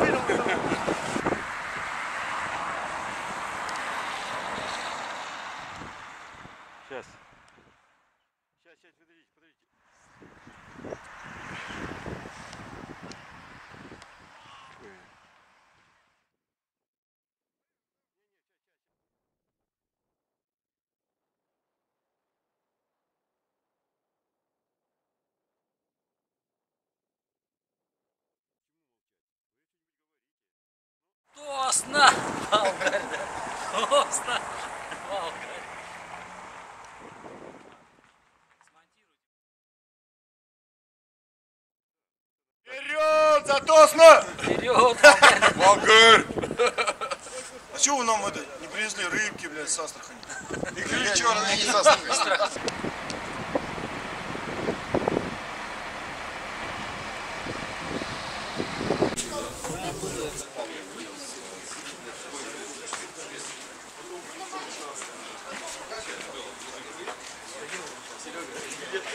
видел. Сейчас. Сейчас, подождите, подождите. Тосна, Волгарь, да. Тосна, Волгарь. Вперед за Тосна! Вперед, Волгарь! А чего вы нам это не привезли рыбки, блядь, с Астрахани? Игры черные не с Астрахани.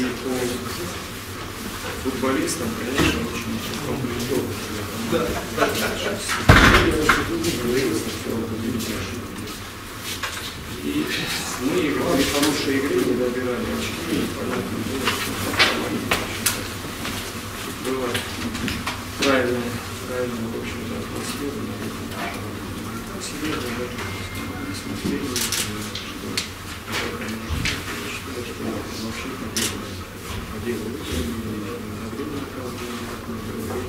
И по футболистам, конечно, очень комплектовано. Да, да, и мы при хорошей игре не добирали очки, понятно было, что было правильно, в общем-то, атмосфера, смотрели, что вообще делали,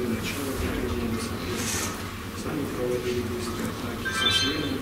начало движения, сами проводили быстрые атаки со сменами,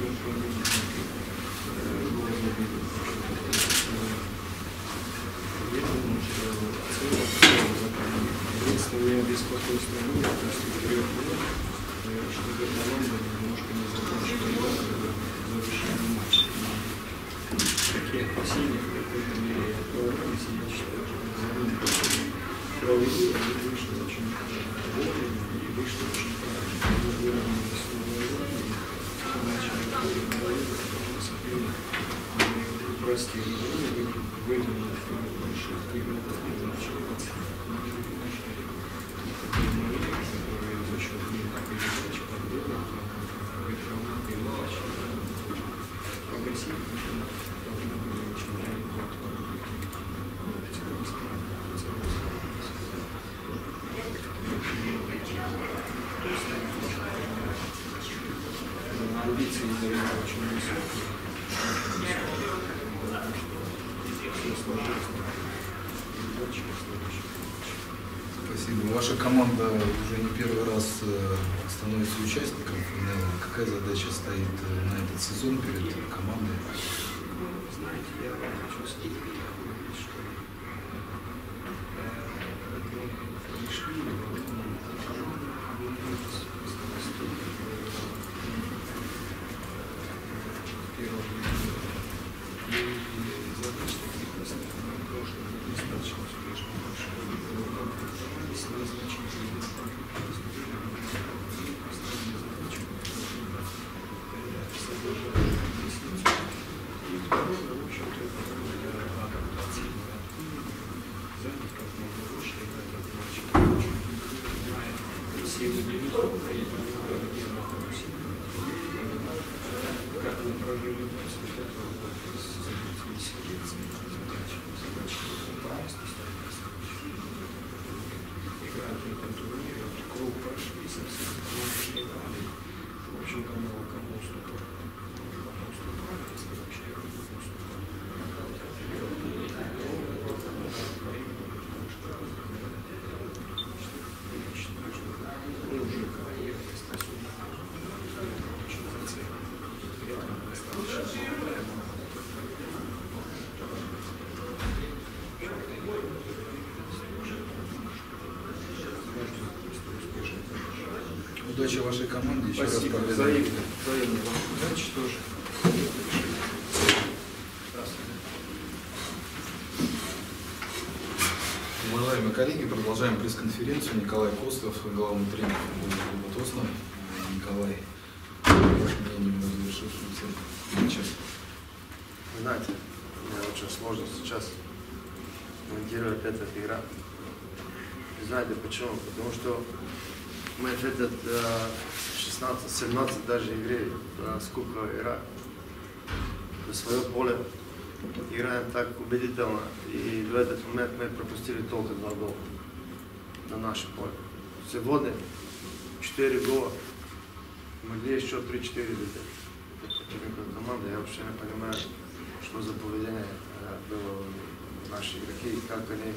Ваша команда уже не первый раз становится участником ФНЛ. Какая задача стоит на этот сезон перед командой? Знаете, я чувствую, что пришли, вашей команде еще раз победа. Взаимно вам удачи тоже. Уважаемые коллеги, продолжаем пресс-конференцию. Николай Костов, главный тренер клуба Тосна. Николай, знаете, мне очень сложно сейчас монтировать этот игра. Знаете почему? Потому что мы в этот 16-17 даже игре Скуква игра на свое поле играем так убедительно, и в этот момент мы пропустили только 2 гола на наше поле. Сегодня 4 гола, могли еще 3-4 команды. Я вообще не понимаю, что за поведение было в нашей игроке и как они,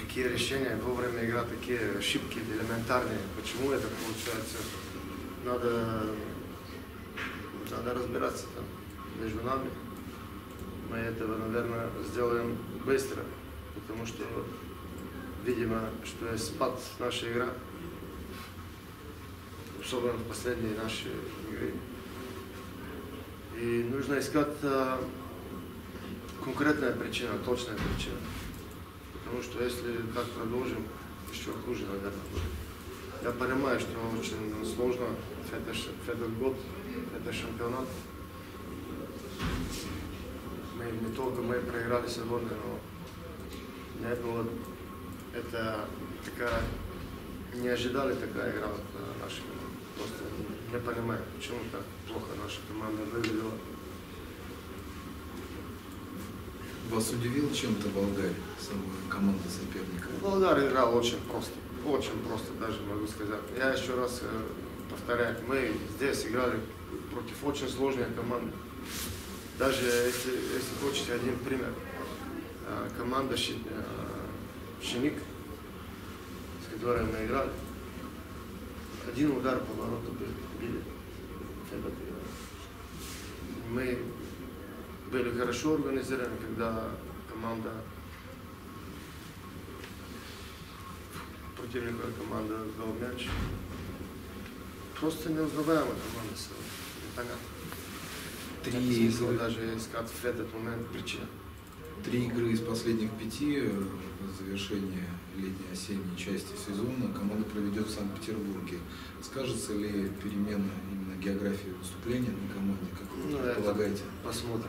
какие решения во время игры, такие ошибки элементарные. Почему это получается? Надо разбираться там между нами. Мы этого, наверное, сделаем быстро, потому что, видимо, что есть спад в нашей игре, особенно в последней нашей игре. И нужно искать конкретная причина, точная причина. Потому что если так продолжим, еще хуже, наверное, будет. Я понимаю, что очень сложно в этот год, в этот чемпионат. Мы не только мы проиграли сегодня, но Наверное, вот это такая, не ожидали такая игра вот наша. Просто не понимаю, почему так плохо наша команда выглядела. Вас удивил чем-то Волгарь, самая команда соперника? Волгарь играл очень просто даже могу сказать. Я еще раз повторяю, мы здесь играли против очень сложной команды. Даже если хочется один пример. Команда Щеник, с которой мы играли, один удар по вороту били. Мы были хорошо организованы, когда команда, противниковая команда дал мяч. Просто неузнаваемая команда сегодня. Три игры. Даже искать в этот момент причина. Три игры из последних пяти в завершении летней-осенней части сезона команда проведет в Санкт-Петербурге. Скажется ли перемена именно географии выступления на команде, как вы предполагаете? Посмотрим.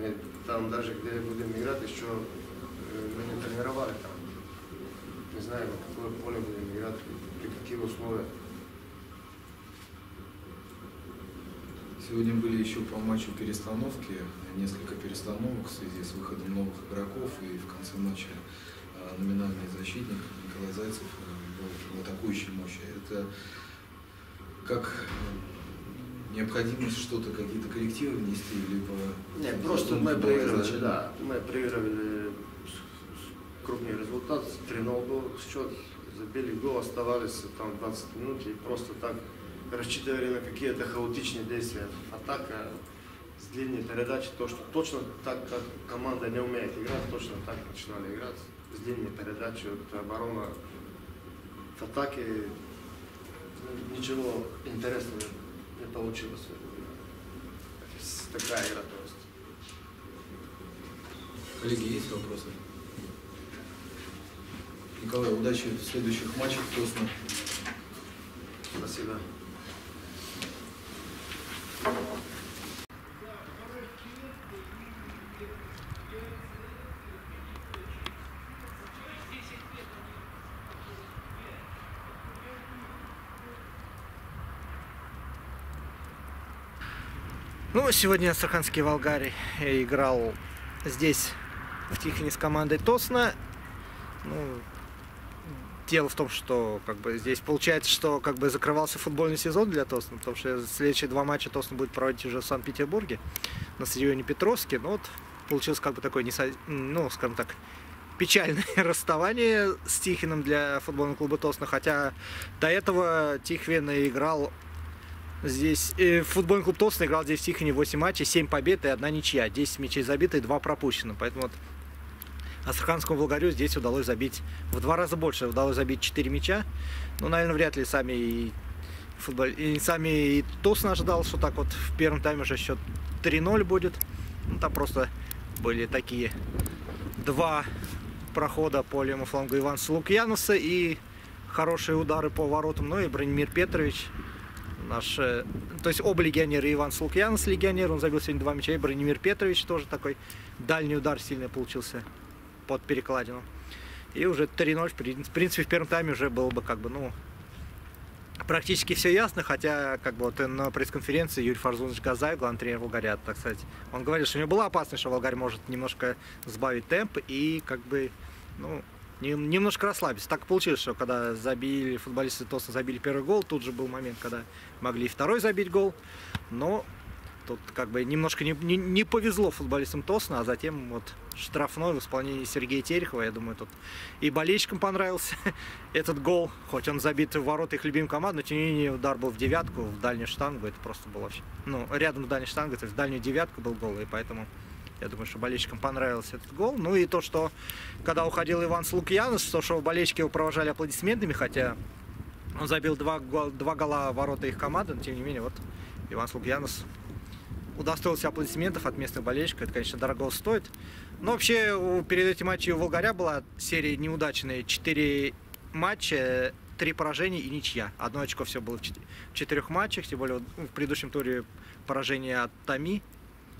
Мы там даже, где будем играть, еще мы не тренировали там. Не знаю, на какое поле будем играть, при каких условиях. Сегодня были еще по матчу перестановки, несколько перестановок в связи с выходом новых игроков, и в конце матча номинальный защитник Николай Зайцев был в атакующей мощи. Это как необходимость что-то, какие-то коррективы внести, либо... Нет, просто мы проиграли, да, мы проиграли крупный результат, 3-0 был счет, забили гол, оставались там 20 минут и просто так... рассчитывали на какие-то хаотичные действия. Атака с длинной передачей, то, что точно так, как команда не умеет играть, точно так начинали играть. С длинной передачей, вот, оборона в атаке, ничего интересного не получилось. Такая игра просто. Коллеги, есть вопросы? Николай, удачи в следующих матчах в Тосна. Спасибо. Ну, сегодня астраханский Волгарь играл здесь, в Тихвине, с командой Тосна. Ну, дело в том, что как бы здесь получается, что как бы закрывался футбольный сезон для Тосна, потому что следующие два матча Тосна будет проводить уже в Санкт-Петербурге на стадионе Петровский. Но вот получилось как бы такое, ну, скажем так, печальное расставание с Тихвином для футбольного клуба Тосна, хотя до этого Тихвин играл здесь, футбольный клуб Тосна играл здесь в Тихвине 8 матчей, 7 побед и 1 ничья, 10 мячей забиты и 2 пропущены, поэтому вот астраханскому Волгарю здесь удалось забить в 2 раза больше, удалось забить 4 мяча. Ну, наверное, вряд ли сами и Тосна ожидал, что так вот в первом тайме уже счет 3-0 будет. Ну, там просто были такие два прохода по левому флангу Ивана Слукьянуса и хорошие удары по воротам. Ну и Бранимир Петрович, наш, то есть оба легионера, Иван Слукьянус легионер, он забил сегодня 2 мяча, и Бранимир Петрович тоже такой дальний удар сильный получился под перекладину. И уже 3-0, в принципе, в первом тайме уже было бы как бы, ну, практически все ясно, хотя как бы вот на пресс-конференции Юрий Фарзунович Газаев, главный тренер Волгаря, так сказать, он говорил, что у него была опасность, что Волгарь может немножко сбавить темп и как бы, ну, немножко расслабиться. Так получилось, что когда забили, футболисты Тосна забили первый гол, тут же был момент, когда могли и второй забить гол, но тут как бы немножко не повезло футболистам Тосна, а затем вот штрафной в исполнении Сергея Теребкова, я думаю, тут и болельщикам понравился этот гол, хоть он забит в ворота их любимой команды, но тем не менее удар был в девятку, в дальнюю штангу, это просто было вообще, ну, рядом в дальней штанге, то есть в дальнюю девятку был гол, и поэтому я думаю, что болельщикам понравился этот гол. Ну и то, что когда уходил Иван Слукьянус, то, что болельщики его провожали аплодисментами, хотя он забил 2 гола ворота их команды, но тем не менее вот Иван Слукьянус удостоился аплодисментов от местных болельщиков. Это, конечно, дорого стоит. Но вообще перед этим матчем у Волгаря была серия неудачная. 4 матча, 3 поражения и ничья. 1 очко все было в 4 матчах. Тем более в предыдущем туре поражение от Томи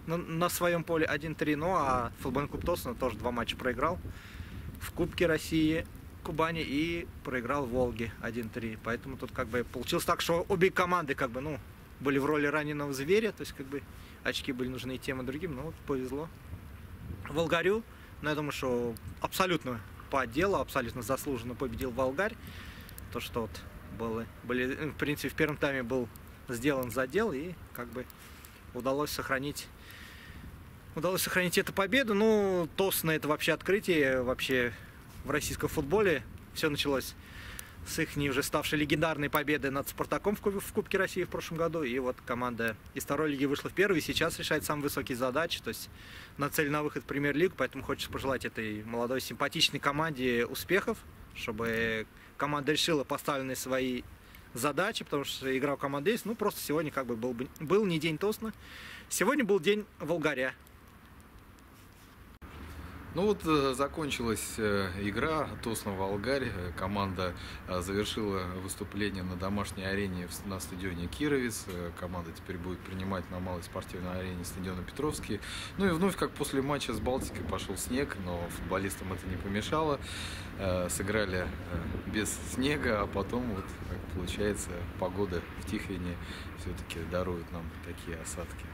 на своем поле 1-3. Ну а футбольный клуб Тосна тоже 2 матча проиграл. в Кубке России Кубани и проиграл Волге 1-3. Поэтому тут как бы получилось так, что обе команды как бы, ну, были в роли раненого зверя, то есть как бы очки были нужны и тем и другим, но вот повезло Волгарю. Но я думаю, что абсолютно по делу, абсолютно заслуженно победил Волгарь. То, что вот в принципе, в первом тайме был сделан задел, и как бы удалось сохранить эту победу. Ну, Тосна — это вообще открытие, вообще в российском футболе. Все началось с их не уже ставшей легендарной победы над Спартаком в Кубке России в прошлом году. И вот команда из второй лиги вышла в первую, и сейчас решает самые высокие задачи, то есть нацелена на выход в премьер-лигу. Поэтому хочется пожелать этой молодой, симпатичной команде успехов, чтобы команда решила поставленные свои задачи, потому что игра у команды есть. Ну, просто сегодня как бы был не день Тосна, сегодня был день Волгаря. Ну вот закончилась игра Тосна-Волгарь. Команда завершила выступление на домашней арене на стадионе Кировец. Команда теперь будет принимать на малой спортивной арене стадиона Петровский. Ну и вновь, как после матча с Балтикой, пошел снег, но футболистам это не помешало. Сыграли без снега, а потом, вот как получается, погода в Тихвине все-таки дарует нам такие осадки.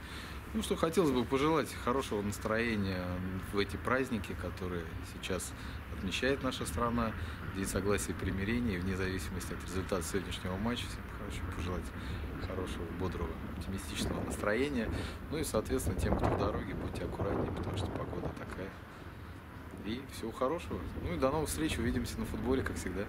Ну что, хотелось бы пожелать хорошего настроения в эти праздники, которые сейчас отмечает наша страна. День согласия и примирения, и вне зависимости от результата сегодняшнего матча, всем хочу пожелать хорошего, бодрого, оптимистичного настроения. Ну и, соответственно, тем, кто в дороге, будьте аккуратнее, потому что погода такая. И всего хорошего. Ну и до новых встреч, увидимся на футболе, как всегда.